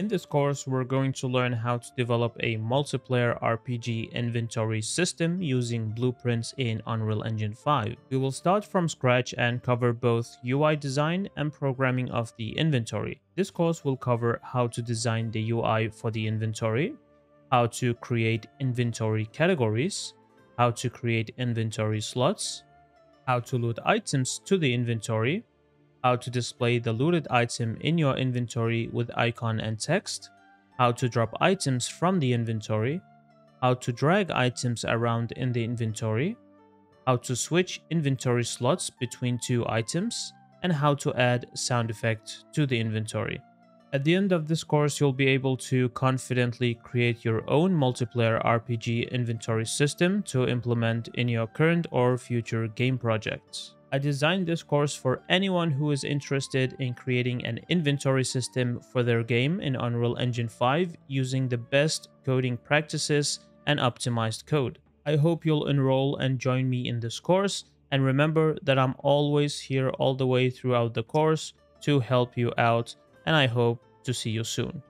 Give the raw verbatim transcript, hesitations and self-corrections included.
In this course, we're going to learn how to develop a multiplayer R P G inventory system using Blueprints in Unreal Engine five. We will start from scratch and cover both U I design and programming of the inventory. This course will cover how to design the U I for the inventory, how to create inventory categories, how to create inventory slots, how to load items to the inventory, how to display the looted item in your inventory with icon and text, how to drop items from the inventory, how to drag items around in the inventory, how to switch inventory slots between two items, and how to add sound effects to the inventory. At the end of this course, you'll be able to confidently create your own multiplayer R P G inventory system to implement in your current or future game projects. I designed this course for anyone who is interested in creating an inventory system for their game in Unreal Engine five using the best coding practices and optimized code. I hope you'll enroll and join me in this course, and remember that I'm always here all the way throughout the course to help you out, and I hope to see you soon.